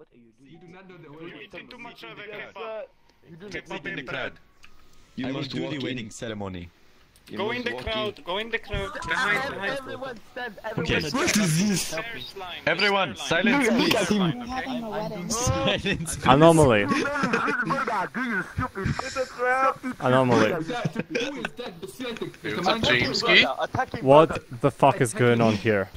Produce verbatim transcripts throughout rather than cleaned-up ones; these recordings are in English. What are you doing? You do not know the way. You're eating too much of the kebab. You do kebab in the crowd. You I must do the wedding ceremony. You go in the crowd, in. go in the crowd. Everyone stand, everyone okay. What is this? Everyone, silence please. Silence please. Anomaly. Anomaly. What the fuck is going on here?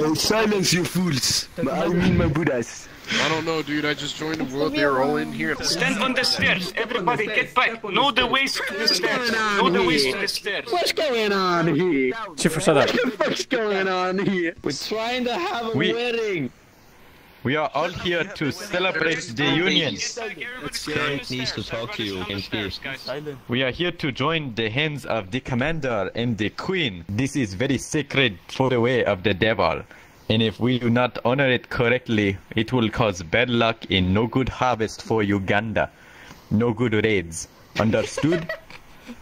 Oh, silence you fools. I mean my Buddhas. I don't know, dude, I just joined the world, they're all in here. Stand on the stairs, everybody get back. Know the ways to the stairs. Know the ways to the stairs. What's going on here? Chiffer, shut up. What the fuck's going on here? We're trying to have a we, wedding. We are all here to celebrate the union. Parent needs to talk to you in tears. We are here to join the hands of the commander and the queen. This is very sacred for the way of the devil. And if we do not honor it correctly, it will cause bad luck and no good harvest for Uganda. No good raids. Understood?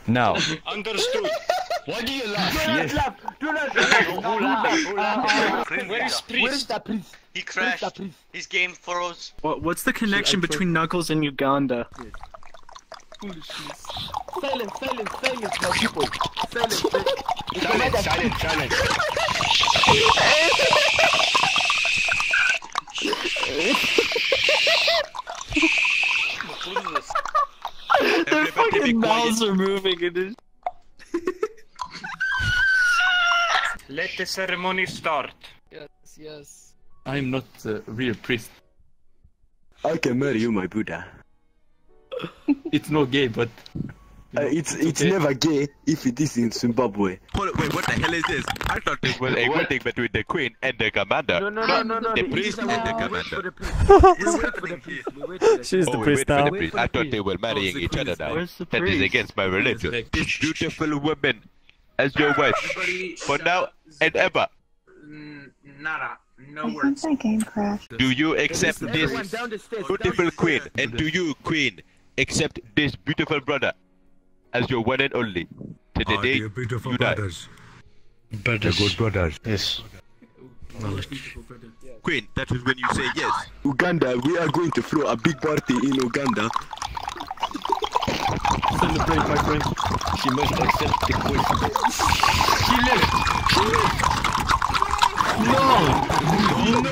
Now. Understood. Why do you laugh? Do not laugh! Do not laugh! Where is Priest? Where is that Priest? He crashed. His game froze. What, what's the connection between Knuckles and Uganda? Foolishness. Silence, silence, silence, my people. Silence, silence, silence, silence. Their fucking mouths are moving in this. Let the ceremony start. Yes, yes. I am not a real priest. I can marry you, my Buddha. It's not gay, but you know, uh, it's it's okay. Never gay if it is in Zimbabwe. Hold, wait, what the hell is this? I thought it was a wedding between the queen and the commander. No, no, no, no, no. The priest and the commander. She's the priest now. I thought they were marrying each other now. That is against my religion. This beautiful woman as your wife for now and ever. Nara. No words. I think I game crashed. Do you accept this beautiful queen? And do you, queen, accept this beautiful brother as your one and only? To the day you brothers. die. Brothers. Brothers. Good brothers. Yes. Knowledge. Queen, that is when you say yes. Uganda, we are going to throw a big party in Uganda. Celebrate, my friend. She must accept the queen. She lived. She lived. No! No! No! The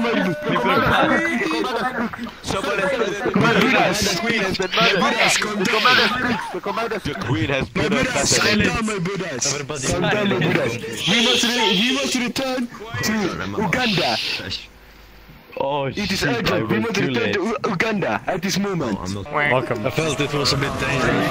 I have Someone has been the queen has been The queen has been We must return to Uganda. Oh, it is urgent. We must return to Uganda at this moment. Welcome. I felt it was a bit dangerous.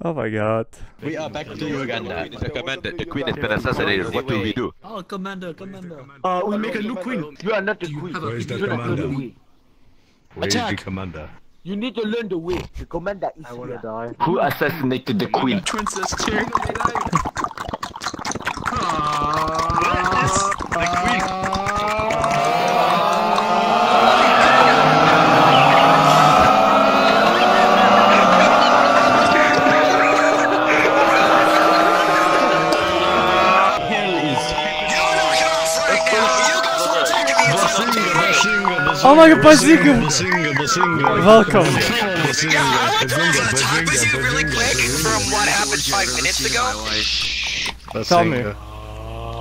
Oh my god. We are back to Uganda. The, commander, the queen has been assassinated. What do we do? Oh, commander, commander. Uh, we make a new queen. You are not the queen. Where is the commander? Where is the commander? You need to learn the way. The commander is here. Die. Who assassinated the queen? Princess Cherry. Oh my god, Bazinga! Welcome! Yeah, I was talking with you really quick from what happened five minutes ago. Tell me.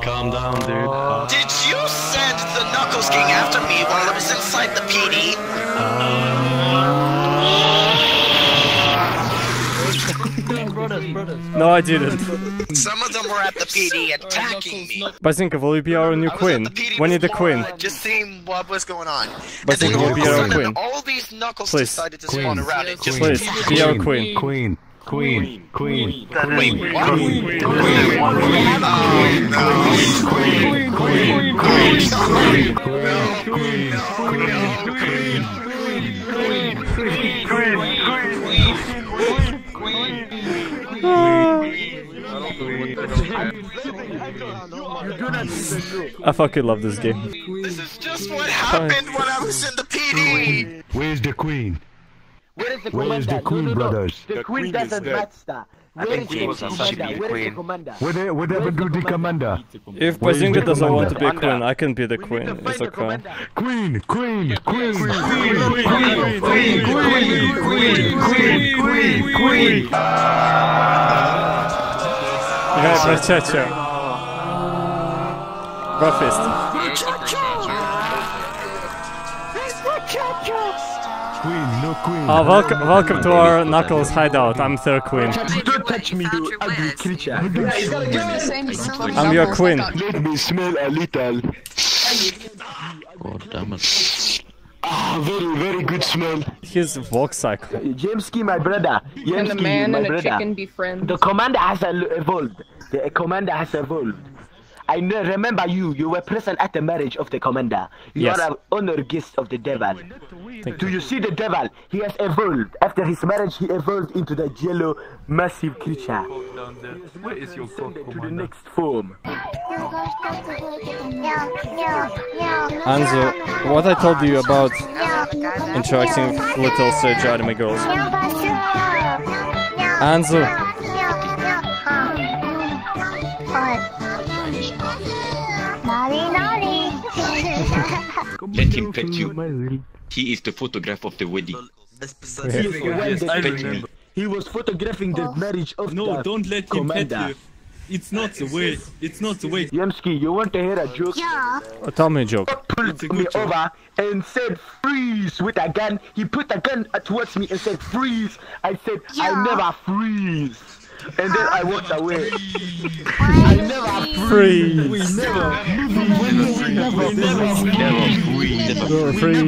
Calm down, dude. Did you send the Knuckles King after me while I was inside the P D? No, I didn't. Some of them were at the P D attacking me. Basinka, will you be our new queen? We need the queen. Just seeing what was going on. Basinka, will you be our queen? All these Knuckles decided to spawn around it. Please, be our queen. Queen. Queen, queen, queen, queen, queen, queen, queen, queen, queen, queen, queen, queen, queen, queen, I fucking love this game. This is just what happened when I was in the P D. Where's the queen? Where is the commander? Where is the queen, no, no, no. Brothers? The, the queen, queen doesn't matter. Where is the commander? Where is the commander? Where, where is the, the commander? If Bazinga doesn't want to be a queen, I can be the queen. It's okay. Queen, queen, queen, queen, queen, queen, queen, queen, queen, queen, queen. You gotta press Chacho. Roughest. Queen, no queen. Uh, welcome, welcome to our Knuckles hideout. I'm third queen. Don't touch me, you ugly creature. I'm your queen. Let me smell a little. God damn it. Ah, very, very good smell. Here's Vox Cycle. Jameskii, my brother. Can the man and a chicken be friends? The commander has evolved. The commander has evolved. I know, remember you, you were present at the marriage of the commander. You yes. are an honored guest of the devil. Thank Do you. you see the devil? He has evolved. After his marriage, he evolved into the yellow, massive creature. Where is your cock, to the next form. Anzu, what I told you about interacting with little Serge anime girls. Anzu. Let him fetch you. He is the photograph of the wedding. Yes, I remember. He was photographing the marriage of the commander. No, don't let him fetch you. It's not the way. It's not the way. Jameskii, you want to hear a joke? Yeah. Oh, tell me a joke. He pulled me joke. over and said freeze with a gun. He put a gun towards me and said freeze. I said yeah. I never freeze. And then I walked away. I never freeze. We never freeze. We never freeze. We never freeze.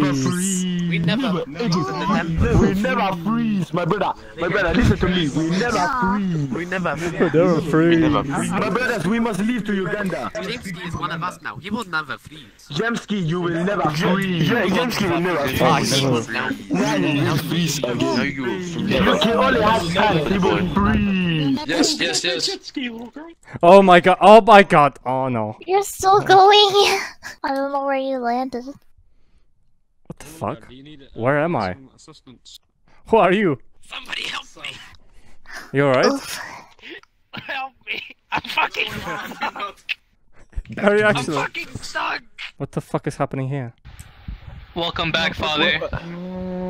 We never freeze, my brother. My brother, listen to me. We never freeze. We never freeze. My brothers, we must leave to Uganda. Jameskii is one of us now. He will never freeze. Jameskii, you will never freeze. Jameskii will never freeze. Now you will freeze again. You can only have time. He will freeze. Yes, yes, yes. Oh my god, oh my god, oh no. You're still going. I don't know where you landed. What the fuck? Where am I? Who are you? Somebody help me. You alright? Help me. I'm fucking stuck. Very excellent. I'm fucking stuck. What the fuck is happening here? Welcome back, father.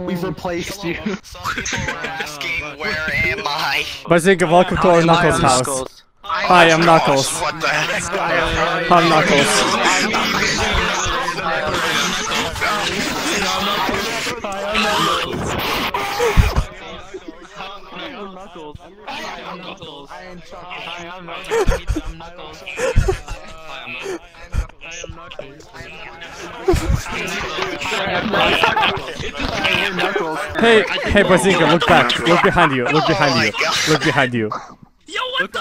We've replaced you. Some people were asking, where am I? Bazinga, welcome to our Knuckles house. Hi, I'm Knuckles. What the heck? I'm Knuckles. I'm Knuckles. I am Chuck. Hi, I'm Knuckles. I'm Knuckles. I am Knuckles. I am Knuckles. Hey, hey, Bazinga, look back. Look behind you. Look behind you. Look behind you. Yo, what the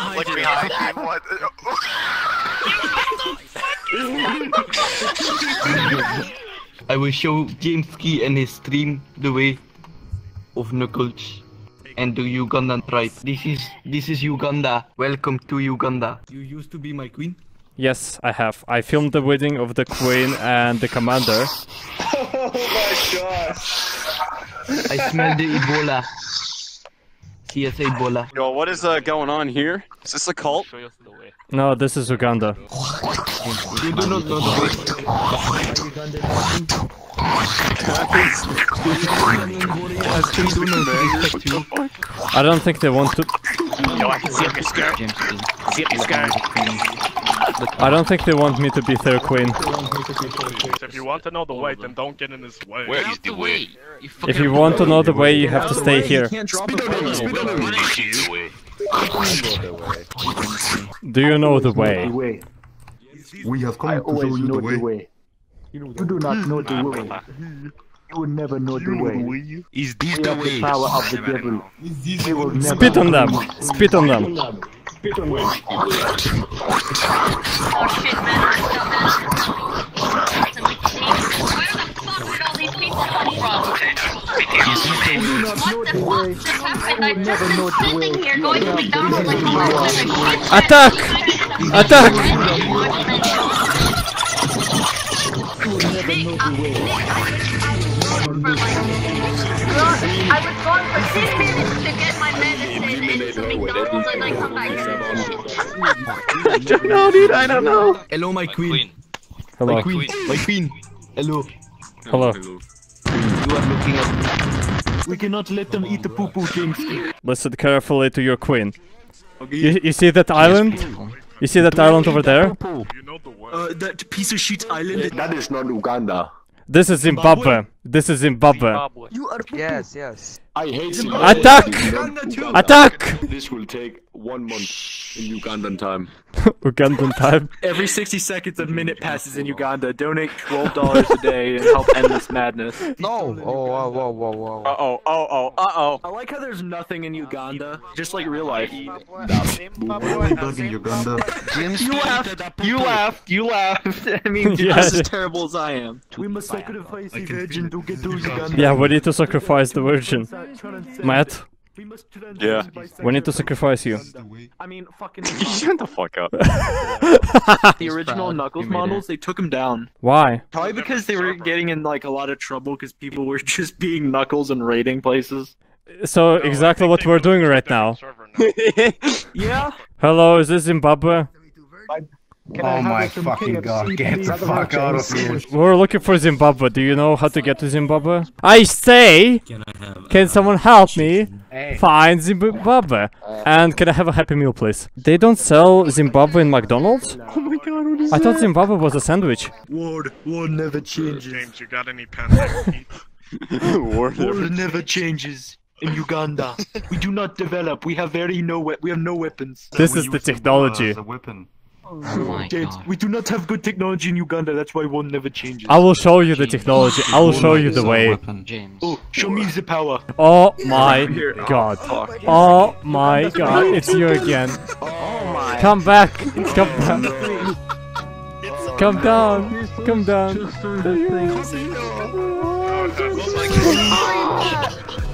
fuck? I will show Jameskii and his stream the way of Knuckles and the Ugandan tribe. This is this is Uganda. Welcome to Uganda. You used to be my queen? Yes, I have. I filmed the wedding of the queen and the commander. Oh my gosh! I smell the Ebola. C S A Bola. Yo, what is uh, going on here? Is this a cult? No, this is Uganda. You do not know the way. I don't think they want to. I don't think they want me to be their queen. If you want to know the way, then don't get in this way. Where is the way? If you want to know the way, you have to stay here. Do you know the way? We have come to show you the way. You do not know the way. You will never know the way. Is this the way? Power of the devil. We will never. Spit on them! Spit on them! Spit on them! Oh shit, man! Where the fuck did all these people come from? What the fuck just happened? I'm just sitting here going to McDonald's like a motherfucker. Attack! Attack! Nick, uh, Nick, I was, I was for like, I was gone for ten minutes to get my medicine and some McDonald's and I come back here. I don't know, dude, I don't know. Hello, my queen. Hello. My queen. My queen. Hello. Hello. Hello. You are looking at me. We cannot let them eat the poo-poo things. Listen carefully to your queen. You, you see that island? You see that island over there? Uh, that piece of shit island. That is not Uganda. This is Zimbabwe. This is Zimbabwe. You are yes, yes. I hate Zimbabwe. Attack! Attack! This will take one month in Ugandan time. Ugandan time. Every sixty seconds, a minute passes in Uganda. Donate twelve dollars a day and help end this madness. No. Oh, wow, wow, wow, wow. Uh oh, oh, oh, uh oh. I like how there's nothing in Uganda, just like real life. Uganda. You laughed. You laughed. You laughed. I mean, yeah. Just as terrible as I am. We must sacrifice the virgin to get to Uganda. Yeah, we need to sacrifice the virgin, Matt. Yeah. We need to sacrifice you. I mean, fucking. Shut the fuck up. The original Knuckles models, they took him down. Why? Probably because they were getting in like a lot of trouble because people were just being Knuckles and raiding places. So exactly what we're doing right now. Yeah. Hello, is this Zimbabwe? Oh my fucking god, get the fuck out of here. We're looking for Zimbabwe, do you know how to get to Zimbabwe? I say, can, I have, can uh, someone help me hey. find Zimbabwe? And can I have a Happy Meal please? They don't sell Zimbabwe in McDonald's? Oh my god, what is I that? thought Zimbabwe was a sandwich. World, world never changes. James, you got any pandemic? World, world never changes. In Uganda, we do not develop, we have very no we-, we have no weapons. This so is the technology. The weapon. Oh James, we do not have good technology in Uganda, that's why one never changes. I will show you the technology, I will show you the way. Oh, show me the power. Oh my god. Oh my god, it's you again. Come back, come back. Come down, come down. Come down.